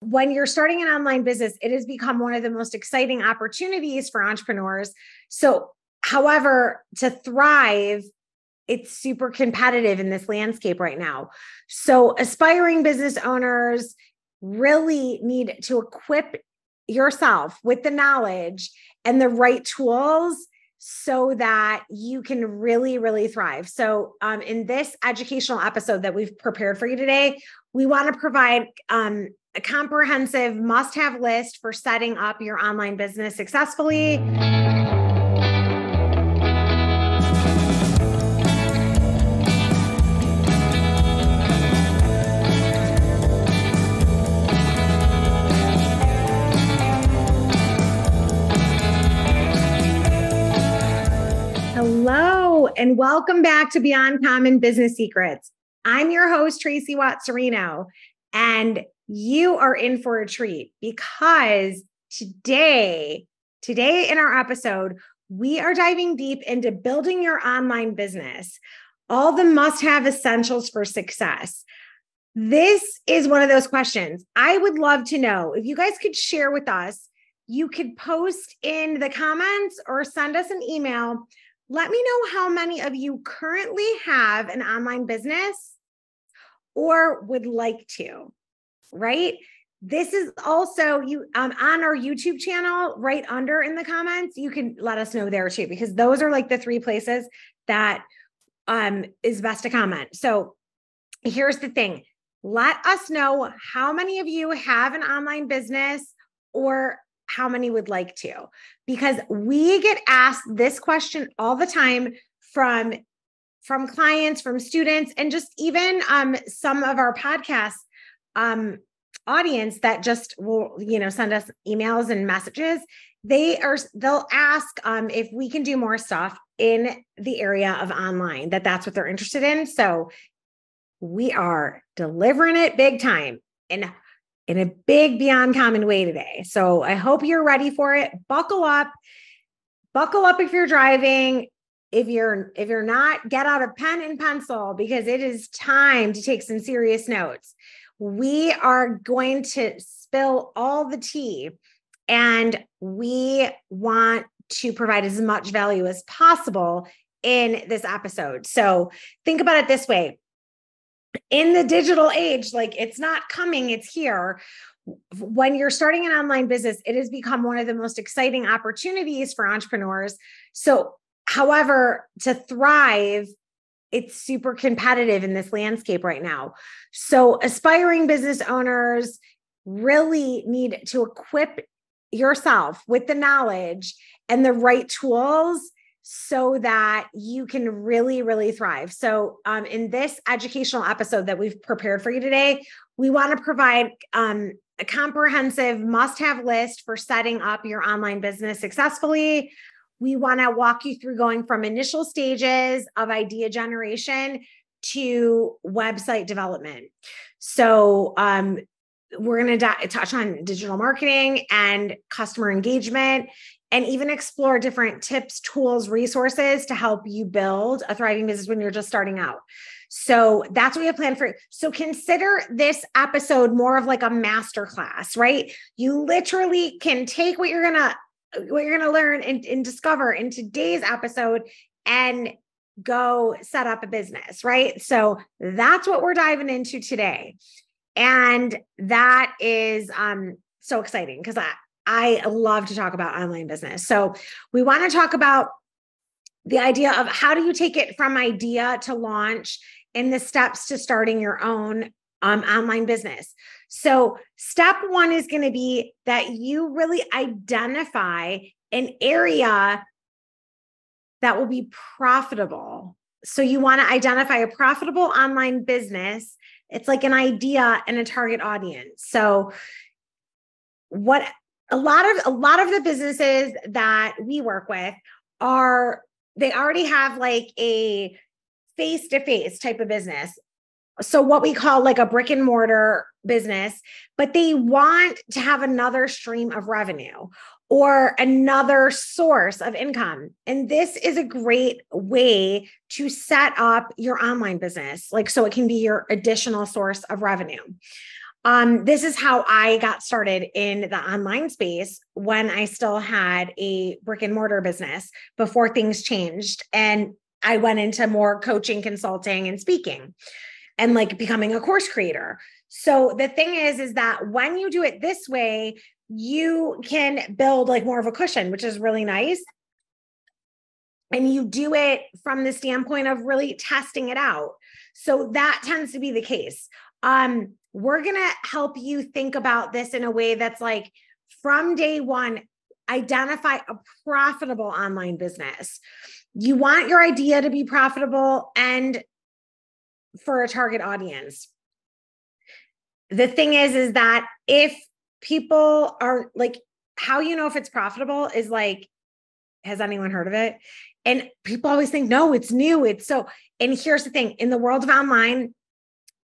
When you're starting an online business, it has become one of the most exciting opportunities for entrepreneurs. So, however, to thrive, it's super competitive in this landscape right now. So aspiring business owners really need to equip yourself with the knowledge and the right tools so that you can really, really thrive. So in this educational episode that we've prepared for you today, we want to provide a comprehensive must-have list for setting up your online business successfully. Hello, and welcome back to Beyond Common Business Secrets. I'm your host, Tracey Watts Cirino, and you are in for a treat because today in our episode, we are diving deep into building your online business, all the must-have essentials for success. This is one of those questions I would love to know. If you guys could share with us, you could post in the comments or send us an email. Let me know how many of you currently have an online business or would like to, right? This is also you on our YouTube channel right under in the comments. You can let us know there too, because those are like the three places that is best to comment. So here's the thing. Let us know how many of you have an online business or how many would like to, because we get asked this question all the time from clients, from students, and just even some of our podcast audience that just will, send us emails and messages. They'll ask if we can do more stuff in the area of online, that's what they're interested in. So we are delivering it big time and in a big Beyond Common way today. So I hope you're ready for it. Buckle up if you're driving. If you're not, get out a pen and pencil because it is time to take some serious notes. We are going to spill all the tea and we want to provide as much value as possible in this episode. So think about it this way. In the digital age, it's not coming, it's here. When you're starting an online business, it has become one of the most exciting opportunities for entrepreneurs. So, however, to thrive, it's super competitive in this landscape right now. So, aspiring business owners really need to equip yourself with the knowledge and the right tools so that you can really, really thrive. So in this educational episode that we've prepared for you today, we want to provide a comprehensive must-have list for setting up your online business successfully. We want to walk you through going from initial stages of idea generation to website development. So we're going to touch on digital marketing and customer engagement, and even explore different tips, tools, resources to help you build a thriving business when you're just starting out. So that's what we have planned for you. So consider this episode more of like a masterclass, right? You literally can take what you're gonna learn and discover in today's episode and go set up a business, right? So that's what we're diving into today. And that is so exciting because I love to talk about online business. So we want to talk about the idea of how do you take it from idea to launch and the steps to starting your own online business. So step one is going to be that you really identify an area that will be profitable. So you want to identify a profitable online business. It's like an idea and a target audience. So what... A lot of the businesses that we work with they already have like a face-to-face type of business. So what we call like a brick and mortar business, but they want to have another stream of revenue or another source of income. And this is a great way to set up your online business. So it can be your additional source of revenue. This is how I got started in the online space when I still had a brick and mortar business before things changed. And I went into more coaching, consulting, and speaking and like becoming a course creator. So the thing is that when you do it this way, you can build like more of a cushion, which is really nice. And you do it from the standpoint of really testing it out. So that tends to be the case. We're going to help you think about this in a way that's like from day one, identify a profitable online business. You want your idea to be profitable and for a target audience. The thing is that if people are like, how you know if it's profitable is like, has anyone heard of it? And people always think, no, it's new. It's so, and here's the thing, in the world of online,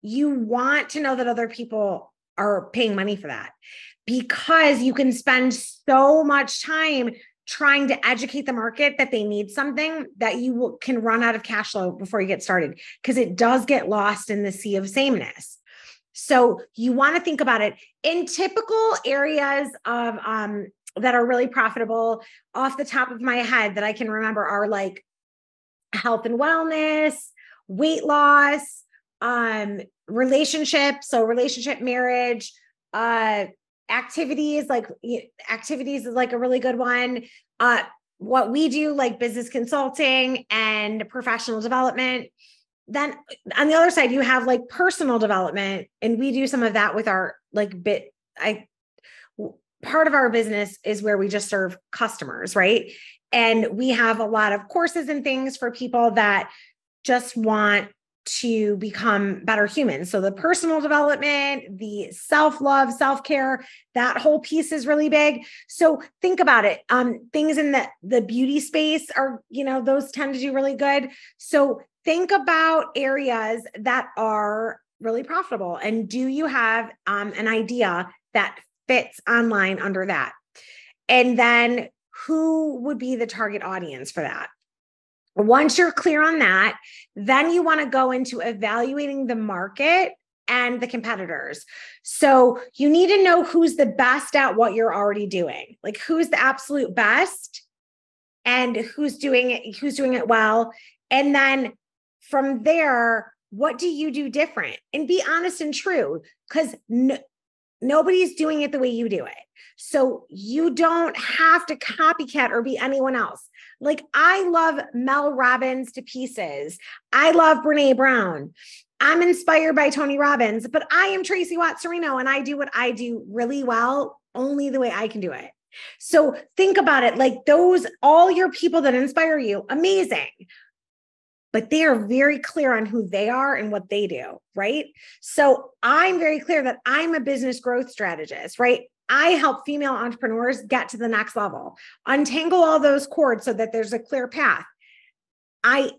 you want to know that other people are paying money for that because you can spend so much time trying to educate the market that they need something that you can run out of cash flow before you get started, because it does get lost in the sea of sameness. So you want to think about it in typical areas of that are really profitable off the top of my head that I can remember are like health and wellness, weight loss, relationships. So relationship, marriage, activities is like a really good one. What we do, like business consulting and professional development. Then on the other side, you have like personal development. And we do some of that with our like part of our business is where we just serve customers. Right. And we have a lot of courses and things for people that just want to become better humans. So the personal development, the self-love, self-care, that whole piece is really big. So think about it. Things in the beauty space are, those tend to do really good. So think about areas that are really profitable. And do you have an idea that fits online under that? And then who would be the target audience for that? Once you're clear on that, then you want to go into evaluating the market and the competitors. So you need to know who's the best at what you're already doing, like who's the absolute best and who's doing it well. And then from there, what do you do different? And be honest and true, because nobody's doing it the way you do it. So you don't have to copycat or be anyone else. Like I love Mel Robbins to pieces. I love Brené Brown. I'm inspired by Tony Robbins, but I am Tracey Watts Cirino and I do what I do really well, only the way I can do it. So think about it. Like those, all your people that inspire you, amazing. But they are very clear on who they are and what they do, right? So I'm very clear that I'm a business growth strategist, right? I help female entrepreneurs get to the next level, untangle all those cords so that there's a clear path. I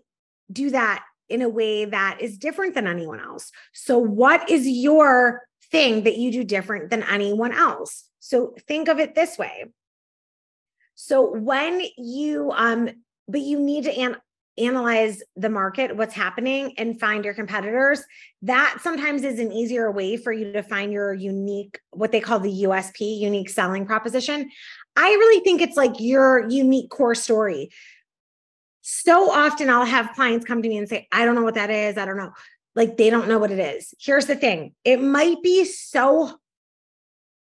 do that in a way that is different than anyone else. So what is your thing that you do different than anyone else? So think of it this way. So when you, but you need to analyze the market, what's happening, and find your competitors. That sometimes is an easier way for you to find your unique, what they call the USP, unique selling proposition. I really think it's like your unique core story. So often I'll have clients come to me and say, I don't know what that is. I don't know. Like they don't know what it is. Here's the thing. It might be so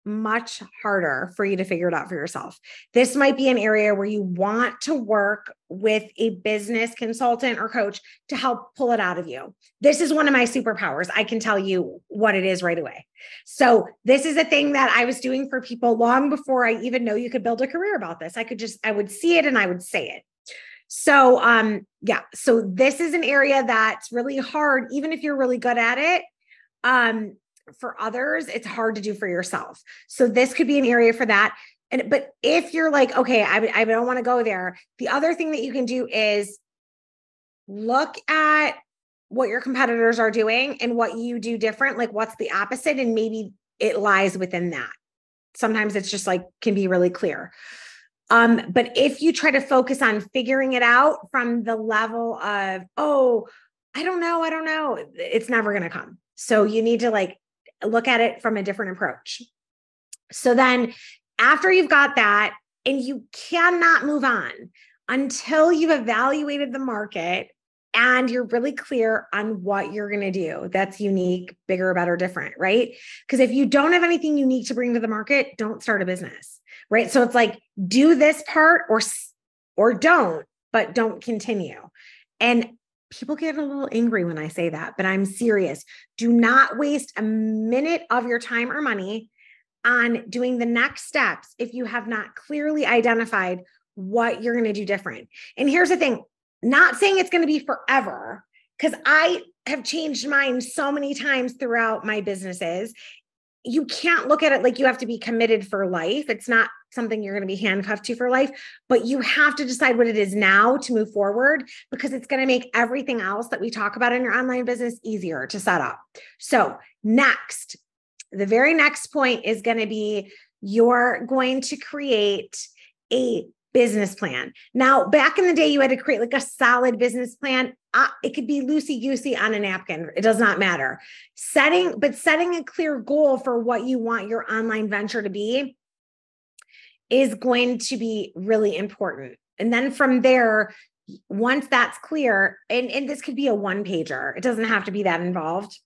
much harder for you to figure it out for yourself. This might be an area where you want to work with a business consultant or coach to help pull it out of you. This is one of my superpowers. I can tell you what it is right away. So this is a thing that I was doing for people long before I even know you could build a career about this. I would see it and I would say it. So so this is an area that's really hard, even if you're really good at it. For others, it's hard to do for yourself. So this could be an area for that. But if you're like, okay, I don't want to go there. The other thing that you can do is look at what your competitors are doing and what you do different, like what's the opposite. And maybe it lies within that. Sometimes it's just like, can be really clear. But if you try to focus on figuring it out from the level of, oh, I don't know. It's never going to come. So you need to like look at it from a different approach. So then after you've got that, and you cannot move on until you've evaluated the market and you're really clear on what you're going to do that's unique, bigger, better, different, right? Because if you don't have anything unique to bring to the market, don't start a business, right? So it's like, do this part or don't, but don't continue. And people get a little angry when I say that, but I'm serious. Do not waste a minute of your time or money on doing the next steps if you have not clearly identified what you're going to do different. And here's the thing, not saying it's going to be forever, because I have changed mine so many times throughout my businesses. You can't look at it like you have to be committed for life. It's not something you're going to be handcuffed to for life, but you have to decide what it is now to move forward, because it's going to make everything else that we talk about in your online business easier to set up. So next, the very next point is going to be, you're going to create a business plan. Now, back in the day, you had to create like a solid business plan. It could be loosey-goosey on a napkin. It does not matter. Setting a clear goal for what you want your online venture to be is going to be really important. And then from there, once that's clear, and this could be a one-pager, it doesn't have to be that involved.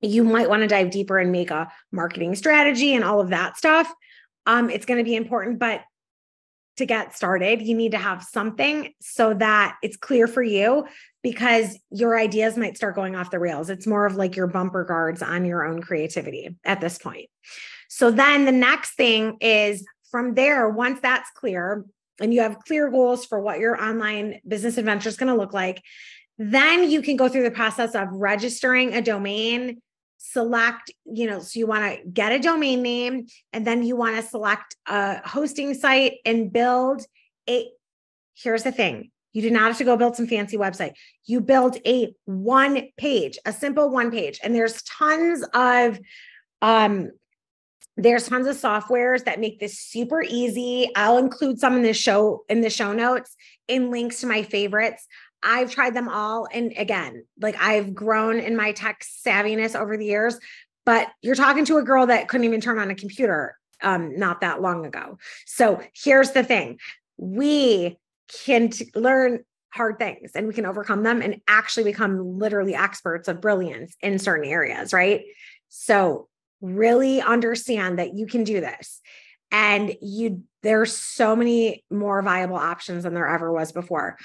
You might want to dive deeper and make a marketing strategy and all of that stuff. It's going to be important, but to get started, you need to have something so that it's clear for you, because your ideas might start going off the rails. It's more of like your bumper guards on your own creativity at this point. So then the next thing is, from there, once that's clear and you have clear goals for what your online business adventure is going to look like, then you can go through the process of registering a domain. Select, so you want to get a domain name, and then you want to select a hosting site and build a, here's the thing. You do not have to go build some fancy website. You build a simple one page. And there's tons of softwares that make this super easy. I'll include some in the show notes and links to my favorites. I've tried them all. And again, like, I've grown in my tech savviness over the years, but you're talking to a girl that couldn't even turn on a computer not that long ago. So here's the thing. We can learn hard things, and we can overcome them and actually become literally experts of brilliance in certain areas, right? So really understand that you can do this. And there's so many more viable options than there ever was before.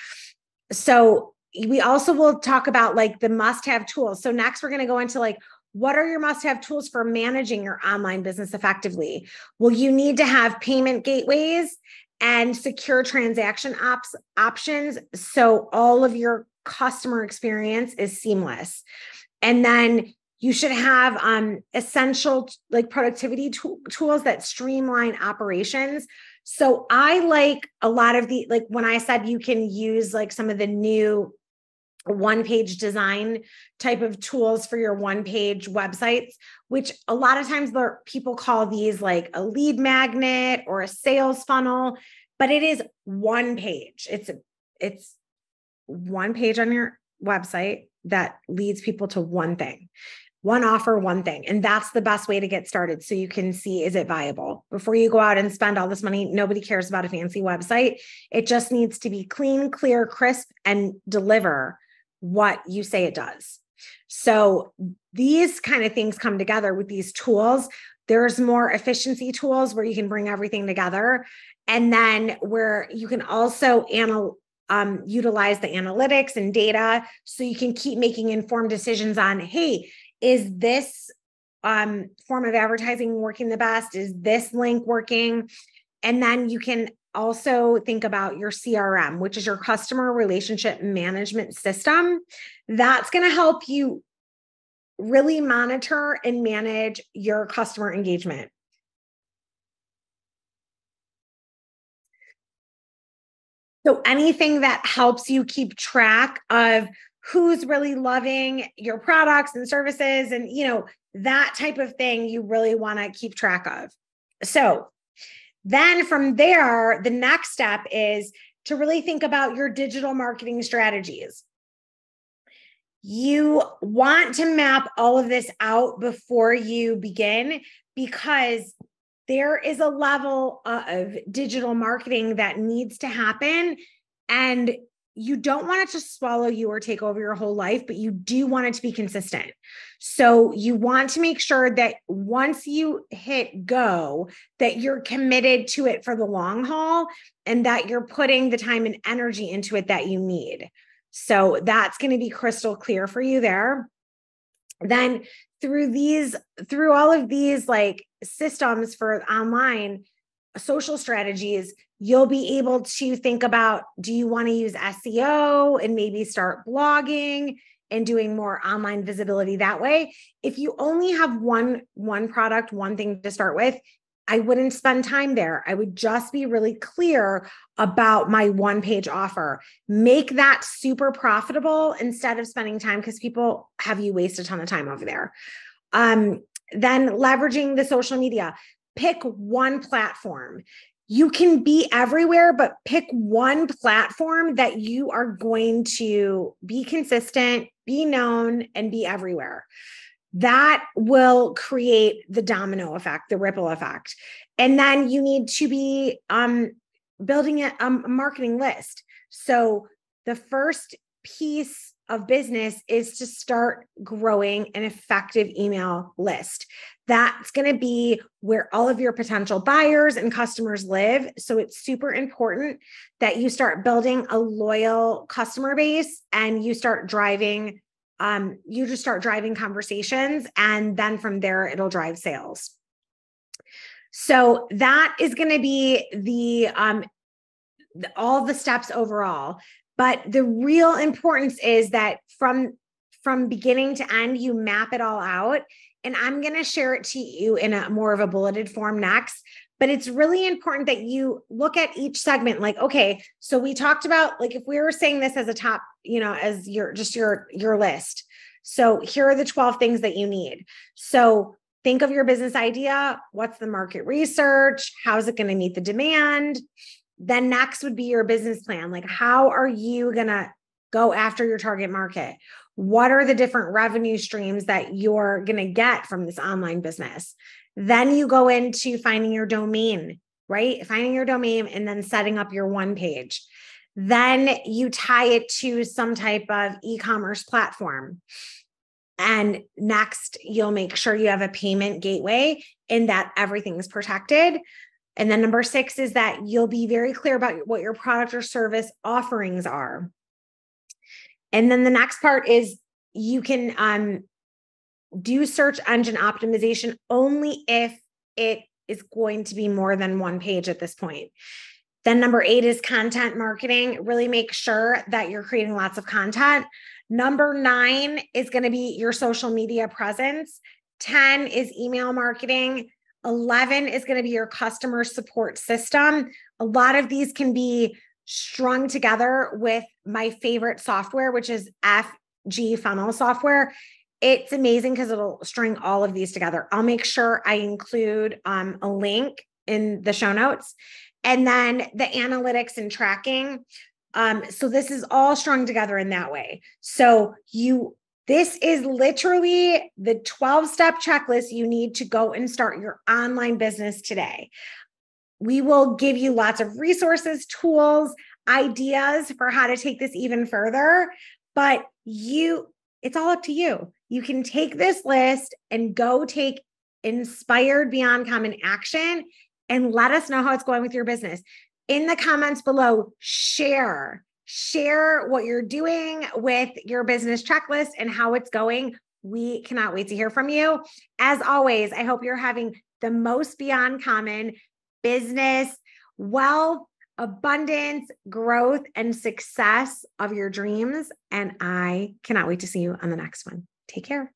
So we also will talk about like the must-have tools. So next we're going to go into like, what are your must-have tools for managing your online business effectively? Well, you need to have payment gateways and secure transaction options. So all of your customer experience is seamless. And then you should have essential like productivity tools that streamline operations. So I like a lot of the, like when I said you can use like some of the new one-page design type of tools for your one-page websites, which a lot of times people call these like a lead magnet or a sales funnel, but it is one page. It's one page on your website that leads people to one thing. One offer, one thing. And that's the best way to get started. So you can see, is it viable? Before you go out and spend all this money, nobody cares about a fancy website. It just needs to be clean, clear, crisp, and deliver what you say it does. So these kind of things come together with these tools. There's more efficiency tools where you can bring everything together. And then where you can also utilize the analytics and data so you can keep making informed decisions on, hey, is this form of advertising working the best? Is this link working? And then you can also think about your CRM, which is your customer relationship management system. That's going to help you really monitor and manage your customer engagement. So anything that helps you keep track of who's really loving your products and services and, that type of thing you really want to keep track of. So then from there, the next step is to really think about your digital marketing strategies. You want to map all of this out before you begin, because there is a level of digital marketing that needs to happen, and you don't want it to swallow you or take over your whole life, but you do want it to be consistent. So you want to make sure that once you hit go, that you're committed to it for the long haul and that you're putting the time and energy into it that you need. So that's going to be crystal clear for you there. Then through all of these like systems for online social strategies, you'll be able to think about, do you want to use SEO and maybe start blogging and doing more online visibility that way? If you only have one product, one thing to start with, I wouldn't spend time there. I would just be really clear about my one-page offer. Make that super profitable instead of spending time, because people have you waste a ton of time over there. Then leveraging the social media. Pick one platform. You can be everywhere, but pick one platform that you are going to be consistent, be known, and be everywhere. That will create the domino effect, the ripple effect. And then you need to be building a marketing list. So the first piece of business is to start growing an effective email list. That's going to be where all of your potential buyers and customers live. So it's super important that you start building a loyal customer base, and you start driving conversations, and then from there, it'll drive sales. So that is going to be all the steps overall. But the real importance is that from beginning to end, you map it all out. And I'm going to share it to you in a more of a bulleted form next. But it's really important that you look at each segment like, okay, so we talked about, like, if we were saying this as a top, you know, as your list. So here are the 12 things that you need. So think of your business idea. What's the market research? How's it going to meet the demand? Then next would be your business plan. Like, how are you going to go after your target market? What are the different revenue streams that you're going to get from this online business? Then you go into finding your domain, right? Finding your domain and then setting up your one page. Then you tie it to some type of e-commerce platform. And next, you'll make sure you have a payment gateway and that everything's protected. And then number 6 is that you'll be very clear about what your product or service offerings are. And then the next part is you can do search engine optimization only if it is going to be more than one page at this point. Then number 8 is content marketing. Really make sure that you're creating lots of content. Number 9 is going to be your social media presence. 10 is email marketing. 11 is going to be your customer support system. A lot of these can be strung together with my favorite software, which is FG Funnel software. It's amazing because it'll string all of these together. I'll make sure I include a link in the show notes. And then the analytics and tracking. So this is all strung together in that way. So this is literally the 12-step checklist you need to go and start your online business today. We will give you lots of resources, tools, ideas for how to take this even further, but it's all up to you. You can take this list and go take Inspired Beyond Common action and let us know how it's going with your business. In the comments below, share what you're doing with your business checklist and how it's going. We cannot wait to hear from you. As always, I hope you're having the most Beyond Common business, wealth, abundance, growth, and success of your dreams. And I cannot wait to see you on the next one. Take care.